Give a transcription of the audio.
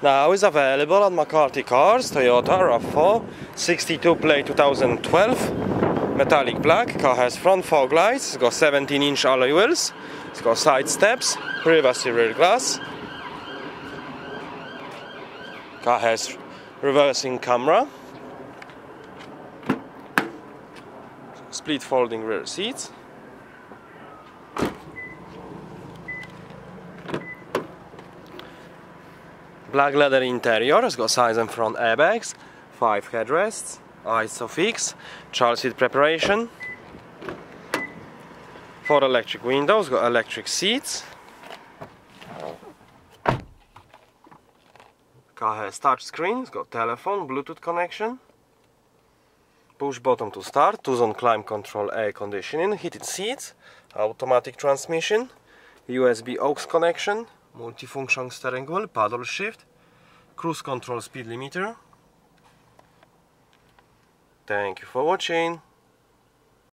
Now is available at McCarthy Cars, Toyota, Rav-4, 62 plate 2012, metallic black. Car has front fog lights, it's got 17-inch alloy wheels, it's got side steps, privacy rear glass. Car has reversing camera, split folding rear seats. Black leather interior, it's got side and front airbags, 5 headrests, ISOFIX, child seat preparation, 4 electric windows, got electric seats. Car has touch screen, it's got telephone, Bluetooth connection, push button to start, 2-zone climate control, air conditioning, heated seats, automatic transmission, USB aux connection, multifunction steering wheel, paddle shift, cruise control, speed limiter. Thank you for watching.